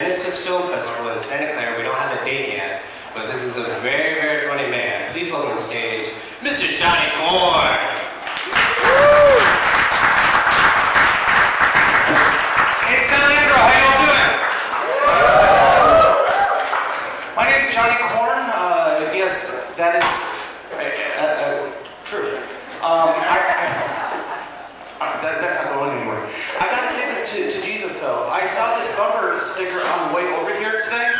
Genesis Film Festival in Santa Clara. We don't have a date yet, but this is a very, very funny man. Please welcome to the stage, Mr. Johnny Corn. Woo! Hey, San Andrew, how y'all doing? Woo! My name is Johnny Corn. Yes, that is true. That's not going anymore. I gotta say this to Jesus though. I saw this bumper sticker on the way over here today,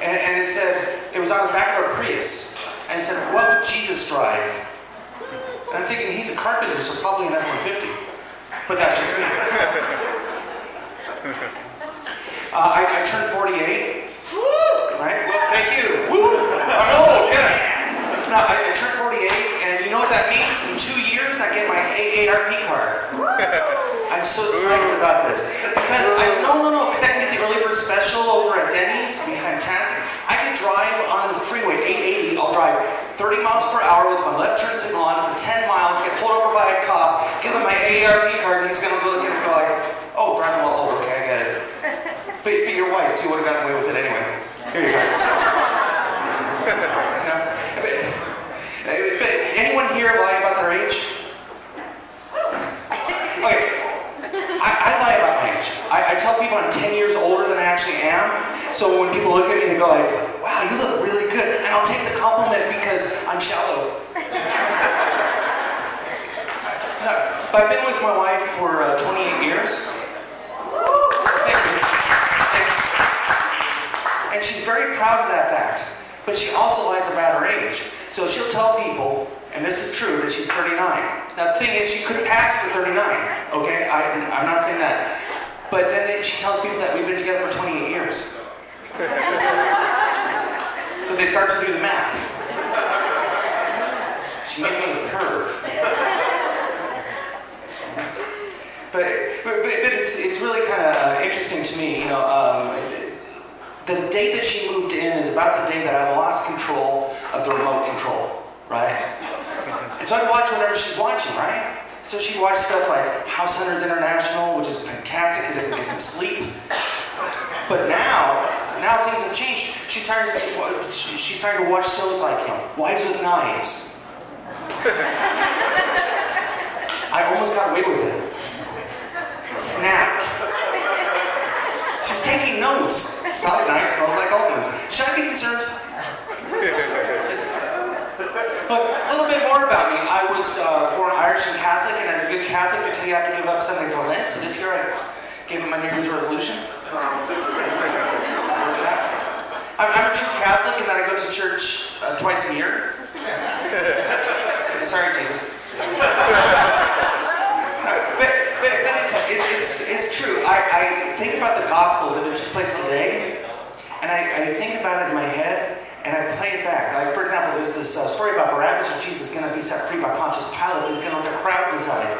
and it said, it was on the back of a Prius, and it said, what would Jesus drive? And I'm thinking, he's a carpenter, so probably an F-150. But that's just me. I turned 48. Woo! Right? Well, thank you. Woo! I'm old, yes. No, I turned 48, and you know what that means? In 2 years, I get my AARP card. I'm so psyched about this. Because because I can get the early bird special over at Denny's. It'd be fantastic. I can drive on the freeway, 880. I'll drive 30 miles per hour with my left turn signal on for 10 miles, get pulled over by a cop, give him my AARP card, and he's going to go look at me and go like, oh, Brian, well, oh, okay, I get it. But you're white, so you would have gotten away with it anyway. Here you go. Anyone here lie about their age? Okay. I lie about my age. I tell people I'm 10 years older than I actually am. So when people look at me, they go like, wow, you look really good. And I'll take the compliment because I'm shallow. But I've been with my wife for 28 years. Thank you. Thanks. And she's very proud of that fact. But she also lies about her age. So she'll tell people, and this is true, that she's 39. Now the thing is, she could pass for 39, okay? I'm not saying that. But then she tells people that we've been together for 28 years. So they start to do the math. She made me a curve. But it's really kind of interesting to me, you know, the day that she moved in is about the day that I lost control of the remote control, right? And so I'd watch whenever she's watching, right? So she watched stuff like House Hunters International, which is fantastic because I can get some sleep. But now things have changed. She's starting to watch shows like, you know, Wives with Knives. I almost got away with it. Snapped. She's taking notes. Solid night smells like almonds. Should I be concerned? But a little bit more about me. I was born Irish and Catholic, and as a good Catholic, until you have to give up something for Lent. So this year I gave up my New Year's resolution. I'm a true Catholic in that I go to church twice a year. Sorry, Jesus. It's true. I think about the Gospels if it took place today, and I think about it in my head, and I play it back. Like, for example, there's this story about Barabbas where Jesus is going to be set free by Pontius Pilate, and he's going to let the crowd decide.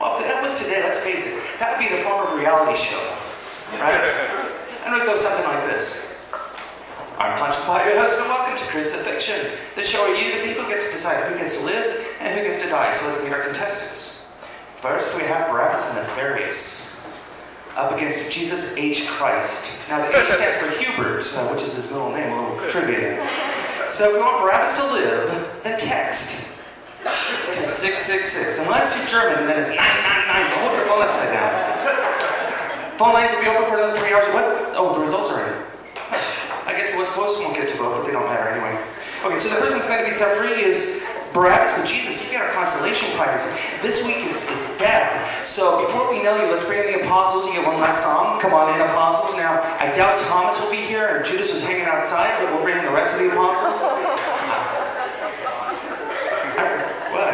Well, if that was today, let's face it, that would be the form of reality show, right? And it would go something like this. I'm Pontius Pilate, your host, and welcome to Crucifixion, the show where you, the people, get to decide who gets to live and who gets to die. So let's meet our contestants. First, we have Barabbas and Nefarious up against Jesus H. Christ. Now, the H stands for Hubert, which is his middle name, a little trivia. So, if you want Barabbas to live, then text to 666. Unless you're German, then it's 999. Don't hold your phone upside down. Phone lines will be open for another 3 hours. What? Oh, the results are in. I guess the West Coast won't get to vote, but they don't matter anyway. Okay, so the person that's going to be set free is Barabbas with Jesus. You've got our consolation prize. This week it's death. So before we know you, let's bring in the apostles and get one last song. Come on in, apostles. Now, I doubt Thomas will be here, or Judas was hanging outside, but we'll bring in the rest of the apostles. What?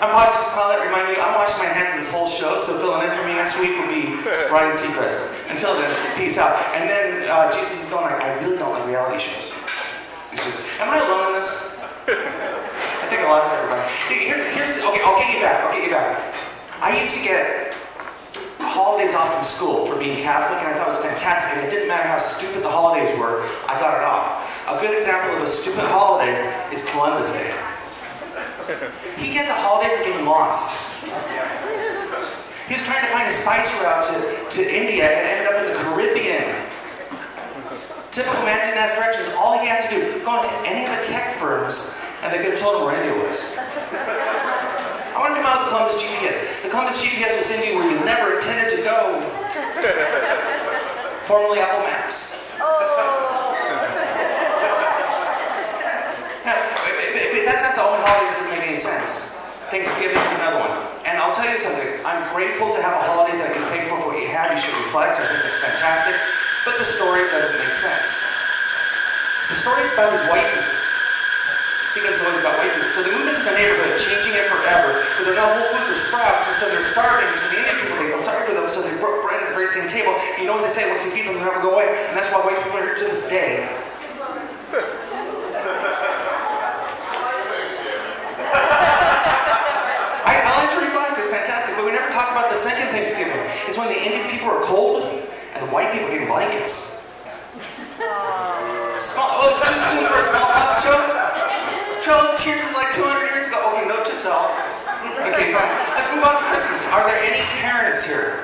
I'm Pontius Pilate. Remind you, I'm washing my hands of this whole show, so filling in for me next week will be Brian Seacrest. Until then, peace out. And then Jesus is going like, I really don't like reality shows. It's just, am I alone in this? I think I lost everybody. Okay, I'll get you back. I used to get holidays off from school for being Catholic, and I thought it was fantastic, and it didn't matter how stupid the holidays were, I got it off. A good example of a stupid holiday is Columbus Day. He gets a holiday for getting lost. He was trying to find a spice route to India and ended up in the Caribbean. Typical man in that direction is all he had to do. Go into any of the tech firms, and they could have told him where India was. I want to come out with Columbus GPS. The Columbus GPS will send you where you never intended to go. Formerly Apple Maps. Oh. That's not the only holiday that doesn't make any sense. Thanksgiving is another one. And I'll tell you something. I'm grateful to have a holiday that I can thank for what you have. You should reflect. I think it's fantastic. But the story doesn't make sense. The story is about these white people. Because it's always about white people. So they moved into the neighborhood, changing it forever. But they're now Whole Foods or Sprouts, and so they're starving. So the Indian people, they feel sorry for them. So they broke bread at the very same table. You know what they say? Once you feed them, they'll never go away. And that's why white people are here to this day. Talk about the second Thanksgiving. It's when the Indian people are cold and the white people get blankets. It's too soon for a smallpox joke? Trail of Tears is like 200 years ago. Okay, note to self. Okay, fine. Let's move on to Christmas. Are there any parents here?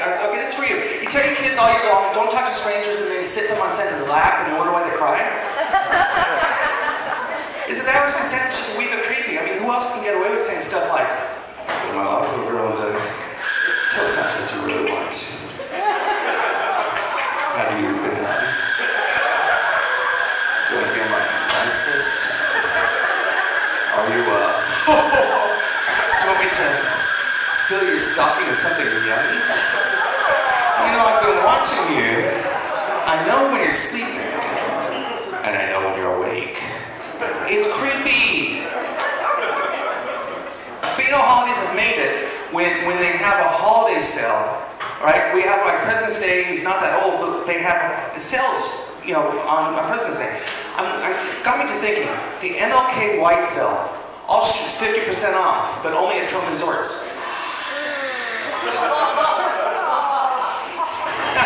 Okay, this is for you. You tell your kids all year long, don't talk to strangers, and then you sit them on Santa's lap and you wonder why they cry? Is it that average because Santa's just weak and creepy? I mean, who else can get away with saying stuff like, so my awful girl and tell Santa what you really want. How do you really want me? Do you want to be my nicest? Are you, do you want me to fill your stocking with something yummy? You know, I've been watching you. I know when you're sleeping. And I know when you're awake. It's creepy. You know, holidays have made it when they have a holiday sale, right? We have like President's Day, he's not that old, but they have sales, you know, on President's Day. It got me to thinking, the MLK white sale, all shit's 50% off, but only at Trump Resorts.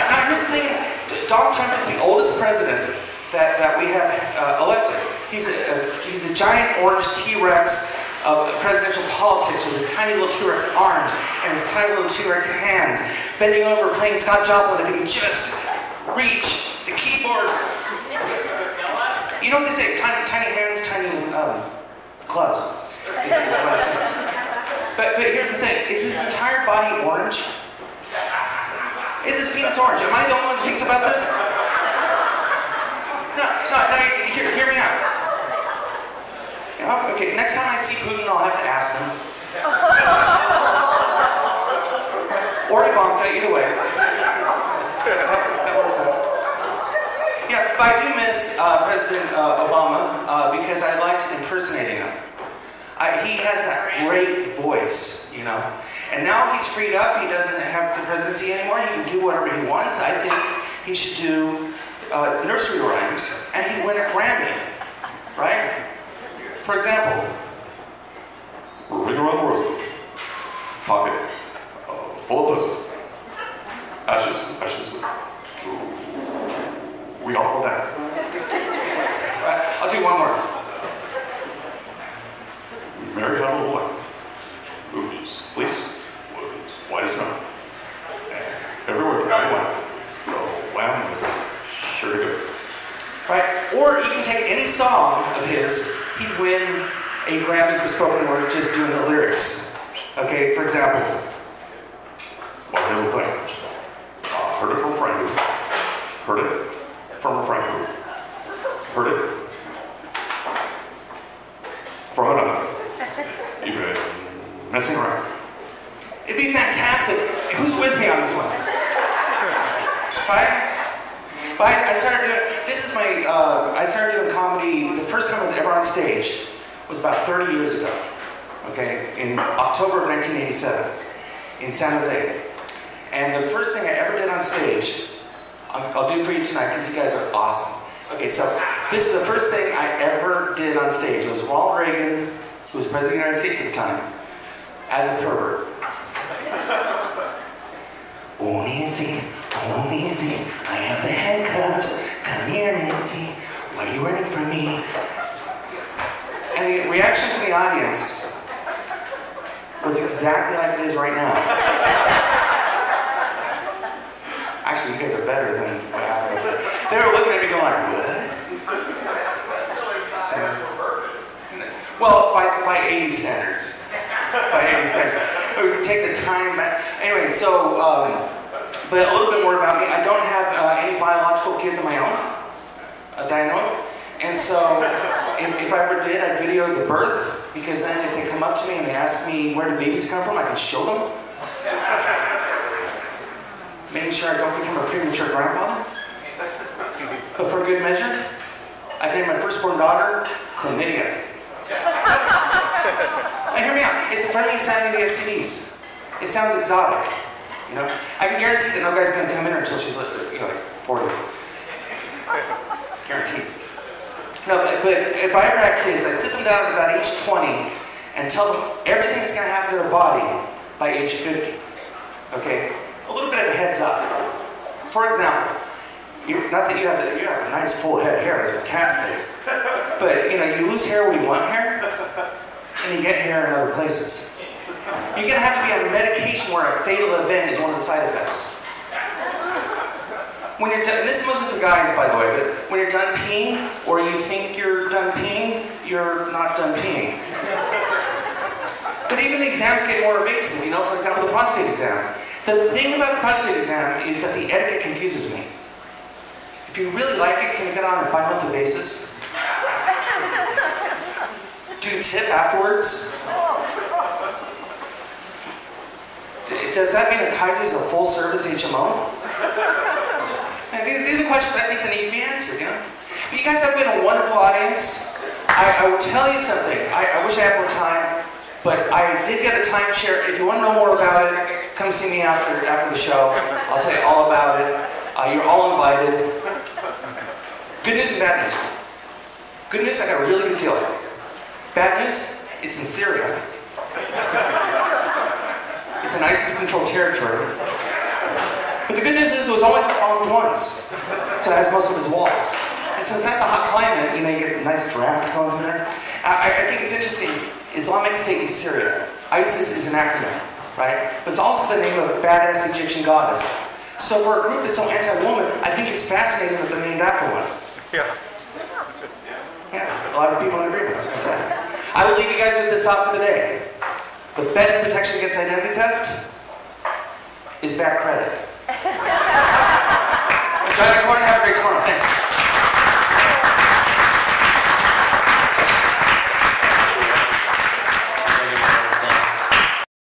Now here's the thing, Donald Trump is the oldest president that we have elected. He's a giant orange T-Rex of presidential politics with his tiny little T-Rex arms and his tiny little T-Rex hands, bending over, playing Scott Joplin, and he can just reach the keyboard. You know what they say? Tiny, tiny hands, tiny gloves. But here's the thing: is his entire body orange? Is his penis orange? Am I the only one that thinks about this? No. Hear me out. Okay, next time I see Putin, I'll have to ask him. Or Ivanka, either way. Yeah, but I do miss President Obama because I liked impersonating him. He has that great voice, you know. And now he's freed up. He doesn't have the presidency anymore. He can do whatever he wants. I think he should do nursery rhymes, and he'd win a Grammy, right? For example, moving around the room, pocket, full of dust, ashes, we all go back. Right, I'll do one more. Mary had a little boy, movies, police, white as snow, everywhere, everyone. Oh, wow, this is sure good. Right, or you can take any song of his. He'd win a Grammy for spoken word just doing the lyrics. Okay, for example. Well, here's the thing. Heard it from a friend who. Heard it from a friend who. Heard it from another. You've been messing around. It'd be fantastic. Who's with me on this one? Right? But I started doing. I started doing comedy, the first time I was ever on stage was about 30 years ago, okay, in October of 1987, in San Jose. And the first thing I ever did on stage, I'll do for you tonight because you guys are awesome. Okay, so this is the first thing I ever did on stage. It was Ronald Reagan, who was President of the United States at the time, as a pervert. Oh, Nancy. Oh, Nancy, I have the handcuffs. Come here, Nancy. Why are you running from me? And the reaction from the audience was exactly like it is right now. Actually, you guys are better than what happened. They were looking at me going, what? So, well, by 80 standards. By 80 standards. We take the time back. Anyway, so, but a little bit more about me. I don't have any biological kids of my own that I know of. And so, if I ever did, I'd video the birth, because then if they come up to me and they ask me where do babies come from, I can show them. Making sure I don't become a premature grandfather. But for good measure, I named my firstborn daughter Chlamydia. And hear me out, it's friendly sounding to the STDs. It sounds exotic, you know? I can guarantee that no guy's gonna come in her until she's like 40. Guaranteed. No, but if I ever had kids, I'd sit them down at about age 20 and tell them everything that's going to happen to their body by age 50. Okay? A little bit of a heads up. For example, you have a nice full head of hair. That's fantastic. But, you know, you lose hair where you want hair, and you get hair in other places. You're going to have to be on medication where a fatal event is one of the side effects. When you're done, this is mostly for guys, by the way, but when you're done peeing, or you think you're done peeing, you're not done peeing. But even the exams get more evasive, you know, for example, the prostate exam. The thing about the prostate exam is that the etiquette confuses me. If you really like it, can you get on a bi-monthly basis? Do you tip afterwards? Does that mean that Kaiser is a full-service HMO? And these are questions I think that need to be answered, you know? But you guys have been a wonderful audience. I will tell you something. I wish I had more time, but I did get a timeshare. If you want to know more about it, come see me after the show. I'll tell you all about it. You're all invited. Good news and bad news. Good news, I got a really good deal. Bad news, it's in Syria. It's an ISIS-controlled territory. But the good news is it was only bombed once, so it has most of its walls. And since that's a hot climate, you know, you get a nice draft going from there. I think it's interesting, Islamic State in Syria. ISIS is an acronym, right? But it's also the name of a badass Egyptian goddess. So for a group that's so anti-woman, I think it's fascinating that they're named after one. Yeah. Yeah, a lot of people in agreement. It's fantastic. I will leave you guys with this thought for the day. The best protection against identity theft is bad credit. Johnny Corn, have a great time. Thanks.